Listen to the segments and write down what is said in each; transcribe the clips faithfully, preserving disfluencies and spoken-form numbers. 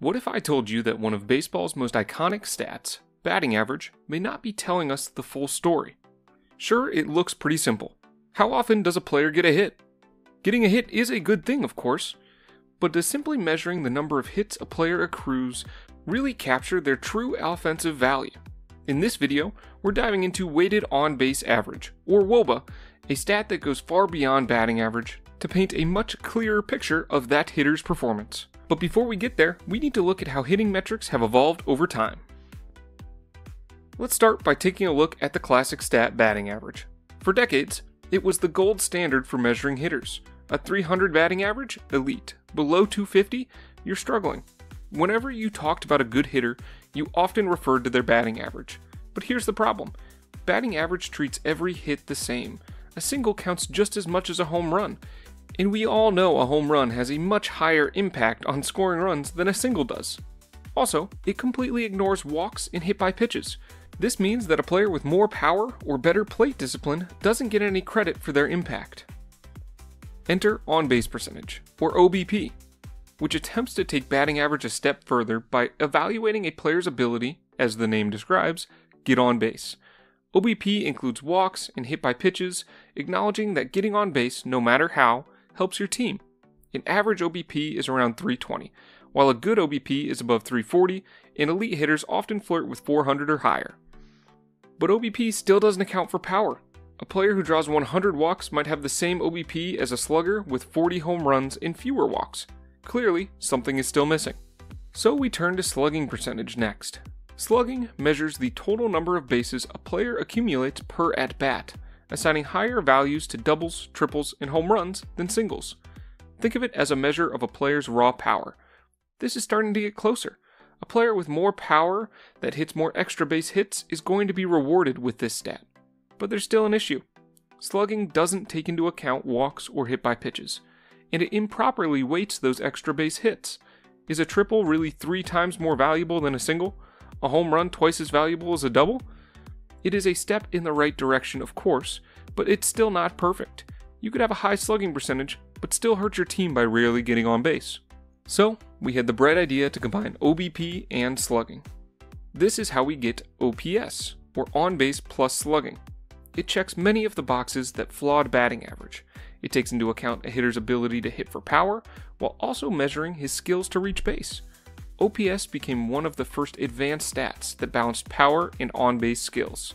What if I told you that one of baseball's most iconic stats, batting average, may not be telling us the full story? Sure, it looks pretty simple. How often does a player get a hit? Getting a hit is a good thing, of course, but does simply measuring the number of hits a player accrues really capture their true offensive value? In this video, we're diving into weighted on-base average, or wOBA, a stat that goes far beyond batting average to paint a much clearer picture of that hitter's performance. But before we get there, we need to look at how hitting metrics have evolved over time. Let's start by taking a look at the classic stat batting average. For decades, it was the gold standard for measuring hitters. A three hundred batting average? Elite. Below two fifty? You're struggling. Whenever you talked about a good hitter, you often referred to their batting average. But here's the problem. Batting average treats every hit the same. A single counts just as much as a home run. And we all know a home run has a much higher impact on scoring runs than a single does. Also, it completely ignores walks and hit by pitches. This means that a player with more power or better plate discipline doesn't get any credit for their impact. Enter on-base percentage, or O B P, which attempts to take batting average a step further by evaluating a player's ability, as the name describes, get on base. O B P includes walks and hit by pitches, acknowledging that getting on base, no matter how, helps your team. An average O B P is around three twenty, while a good O B P is above three forty, and elite hitters often flirt with four hundred or higher. But O B P still doesn't account for power. A player who draws one hundred walks might have the same O B P as a slugger with forty home runs and fewer walks. Clearly, something is still missing. So we turn to slugging percentage next. Slugging measures the total number of bases a player accumulates per at-bat, assigning higher values to doubles, triples, and home runs than singles. Think of it as a measure of a player's raw power. This is starting to get closer. A player with more power that hits more extra base hits is going to be rewarded with this stat. But there's still an issue. Slugging doesn't take into account walks or hit by pitches, and it improperly weights those extra base hits. Is a triple really three times more valuable than a single? A home run twice as valuable as a double? It is a step in the right direction, of course, but it's still not perfect. You could have a high slugging percentage, but still hurt your team by rarely getting on base. So, we had the bright idea to combine O B P and slugging. This is how we get O P S, or on-base plus slugging. It checks many of the boxes that flawed batting average. It takes into account a hitter's ability to hit for power, while also measuring his skills to reach base. O P S became one of the first advanced stats that balanced power and on-base skills.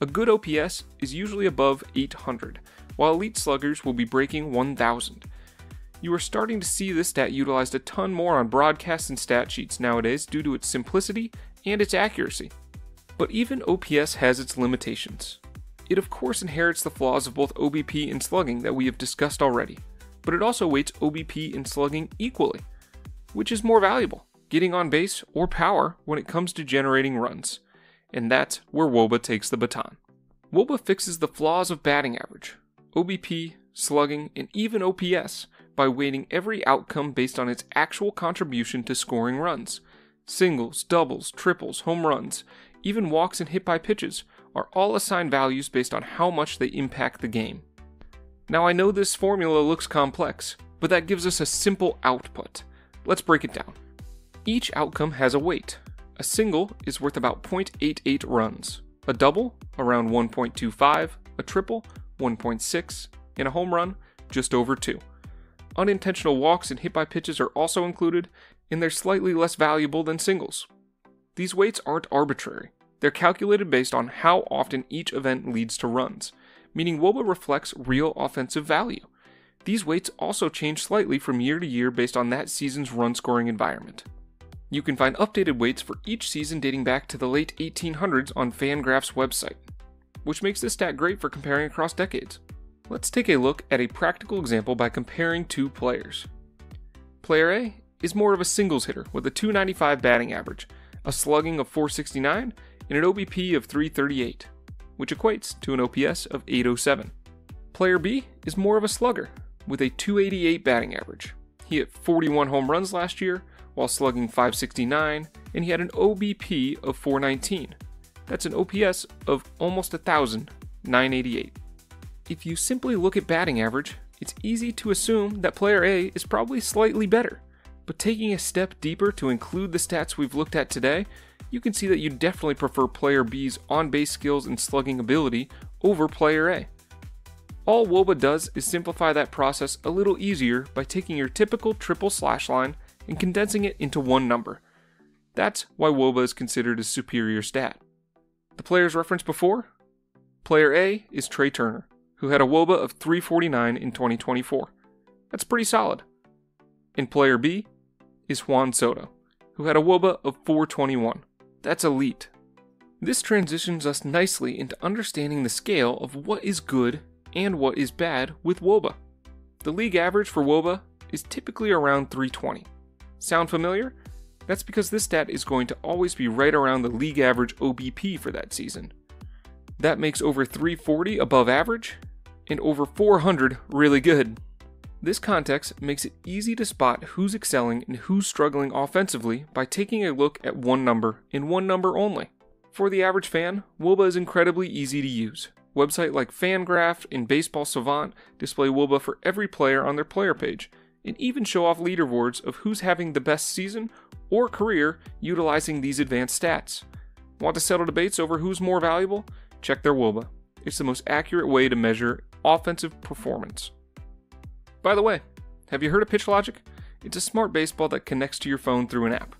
A good O P S is usually above eight hundred, while elite sluggers will be breaking one thousand. You are starting to see this stat utilized a ton more on broadcasts and stat sheets nowadays due to its simplicity and its accuracy. But even O P S has its limitations. It of course inherits the flaws of both O B P and slugging that we have discussed already, but it also weights O B P and slugging equally. Which is more valuable, getting on base or power when it comes to generating runs? And that's where wOBA takes the baton. wOBA fixes the flaws of batting average, O B P, slugging, and even O P S by weighting every outcome based on its actual contribution to scoring runs. Singles, doubles, triples, home runs, even walks and hit by pitches, are all assigned values based on how much they impact the game. Now I know this formula looks complex, but that gives us a simple output. Let's break it down. Each outcome has a weight. A single is worth about zero point eight eight runs, a double around one point two five, a triple one point six, and a home run just over two. Unintentional walks and hit by pitches are also included, and they're slightly less valuable than singles. These weights aren't arbitrary. They're calculated based on how often each event leads to runs, meaning wOBA reflects real offensive value. These weights also change slightly from year to year based on that season's run-scoring environment. You can find updated weights for each season dating back to the late eighteen hundreds on FanGraphs website, which makes this stat great for comparing across decades. Let's take a look at a practical example by comparing two players. Player A is more of a singles hitter with a two ninety-five batting average, a slugging of four sixty-nine, and an O B P of three thirty-eight, which equates to an O P S of eight oh seven. Player B is more of a slugger, with a two eighty-eight batting average. He hit forty-one home runs last year, while slugging five sixty-nine, and he had an O B P of four nineteen. That's an O P S of almost one thousand, nine eighty-eight. If you simply look at batting average, it's easy to assume that player A is probably slightly better. But taking a step deeper to include the stats we've looked at today, you can see that you definitely prefer player B's on-base skills and slugging ability over player A. All wOBA does is simplify that process a little easier by taking your typical triple slash line and condensing it into one number. That's why wOBA is considered a superior stat. The players referenced before? Player A is Trey Turner, who had a wOBA of three forty-nine in twenty twenty-four. That's pretty solid. And player B is Juan Soto, who had a wOBA of four twenty-one. That's elite. This transitions us nicely into understanding the scale of what is good and what is bad with wOBA. The league average for wOBA is typically around three twenty. Sound familiar? That's because this stat is going to always be right around the league average O B P for that season. That makes over three forty above average and over four hundred really good. This context makes it easy to spot who's excelling and who's struggling offensively by taking a look at one number and one number only. For the average fan, wOBA is incredibly easy to use. Websites like FanGraphs and Baseball Savant display wOBA for every player on their player page, and even show off leaderboards of who's having the best season or career utilizing these advanced stats. Want to settle debates over who's more valuable? Check their wOBA. It's the most accurate way to measure offensive performance. By the way, have you heard of PitchLogic? It's a smart baseball that connects to your phone through an app,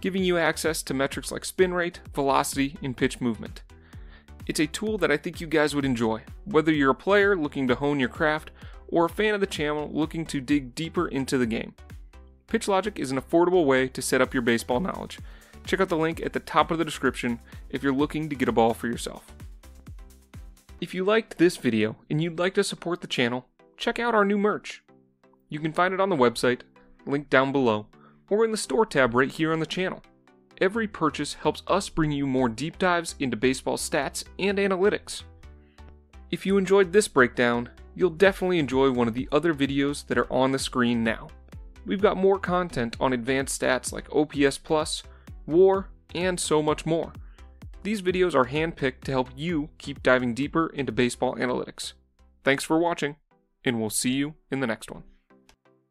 giving you access to metrics like spin rate, velocity, and pitch movement. It's a tool that I think you guys would enjoy, whether you're a player looking to hone your craft or a fan of the channel looking to dig deeper into the game. PitchLogic is an affordable way to set up your baseball knowledge. Check out the link at the top of the description if you're looking to get a ball for yourself. If you liked this video and you'd like to support the channel, check out our new merch. You can find it on the website, linked down below, or in the store tab right here on the channel. Every purchase helps us bring you more deep dives into baseball stats and analytics. If you enjoyed this breakdown, you'll definitely enjoy one of the other videos that are on the screen now. We've got more content on advanced stats like O P S plus, W A R, and so much more. These videos are handpicked to help you keep diving deeper into baseball analytics. Thanks for watching, and we'll see you in the next one.